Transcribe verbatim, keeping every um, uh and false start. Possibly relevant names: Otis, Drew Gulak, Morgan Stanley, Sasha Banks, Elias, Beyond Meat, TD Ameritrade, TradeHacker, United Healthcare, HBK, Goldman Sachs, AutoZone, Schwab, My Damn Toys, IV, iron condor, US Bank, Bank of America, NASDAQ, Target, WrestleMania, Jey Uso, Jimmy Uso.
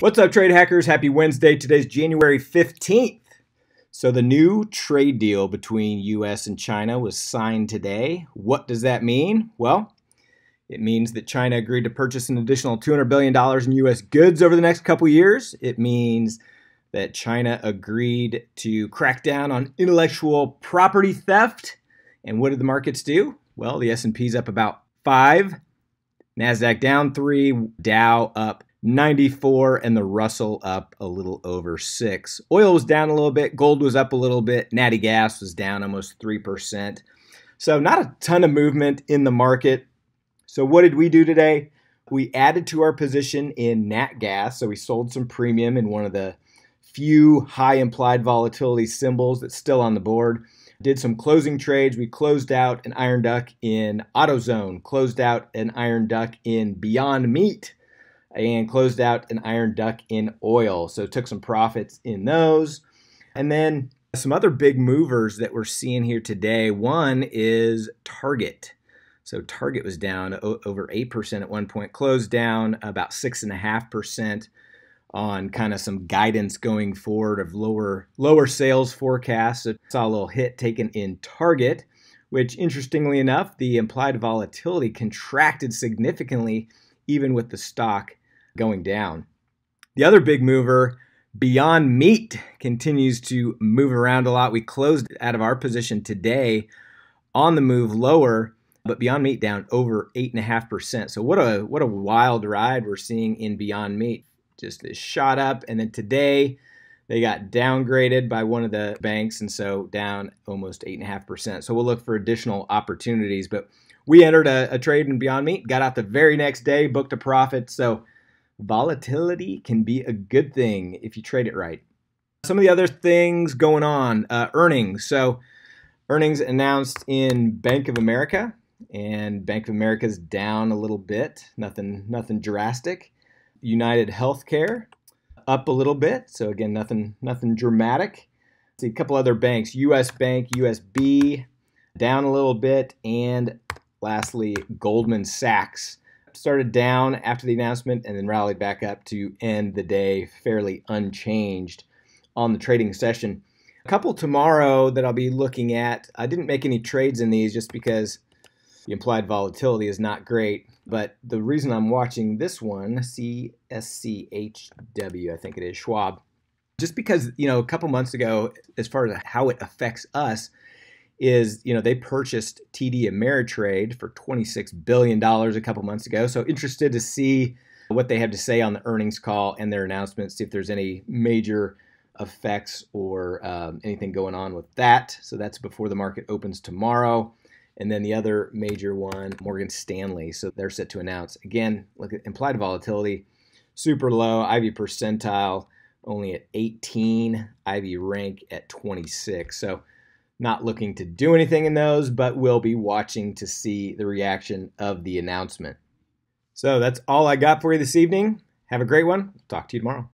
What's up, trade hackers? Happy Wednesday. Today's January fifteenth. So the new trade deal between U S and China was signed today. What does that mean? Well, it means that China agreed to purchase an additional two hundred billion dollars in U S goods over the next couple years. It means that China agreed to crack down on intellectual property theft. And what did the markets do? Well, the S and P's up about five, NASDAQ down three, Dow up ninety-four, and the Russell up a little over six. Oil was down a little bit. Gold was up a little bit. Natty gas was down almost three percent. So not a ton of movement in the market. So what did we do today? We added to our position in nat gas. So we sold some premium in one of the few high implied volatility symbols that's still on the board. Did some closing trades. We closed out an iron duck in AutoZone, closed out an iron duck in Beyond Meat, and closed out an iron duck in oil. So took some profits in those. And then some other big movers that we're seeing here today. One is Target. So Target was down over eight percent at one point, closed down about six point five percent. On kind of some guidance going forward of lower lower sales forecasts. So saw a little hit taken in Target, which interestingly enough, the implied volatility contracted significantly even with the stock going down. The other big mover, Beyond Meat, continues to move around a lot. We closed out of our position today on the move lower, but Beyond Meat down over eight point five percent. So what a, what a wild ride we're seeing in Beyond Meat. Just is shot up, and then today they got downgraded by one of the banks, and so down almost eight point five percent. So we'll look for additional opportunities, but we entered a, a trade in Beyond Meat, got out the very next day, booked a profit. So volatility can be a good thing if you trade it right. Some of the other things going on, uh, earnings. So earnings announced in Bank of America, and Bank of America's down a little bit, nothing, nothing drastic. United Healthcare up a little bit. So again, nothing nothing dramatic. See a couple other banks, U S Bank, U S B down a little bit, and lastly, Goldman Sachs started down after the announcement and then rallied back up to end the day fairly unchanged on the trading session. A couple tomorrow that I'll be looking at. I didn't make any trades in these just because the implied volatility is not great, but the reason I'm watching this one, C S C H W, I think it is, Schwab, just because, you know, a couple months ago, as far as how it affects us is, you know, they purchased T D Ameritrade for twenty-six billion dollars a couple months ago. So interested to see what they have to say on the earnings call and their announcements, see if there's any major effects or um, anything going on with that. So that's before the market opens tomorrow. And then the other major one, Morgan Stanley. So they're set to announce. Again, look at implied volatility, super low, I V percentile only at eighteen, I V rank at twenty-six. So not looking to do anything in those, but we'll be watching to see the reaction of the announcement. So that's all I got for you this evening. Have a great one. Talk to you tomorrow.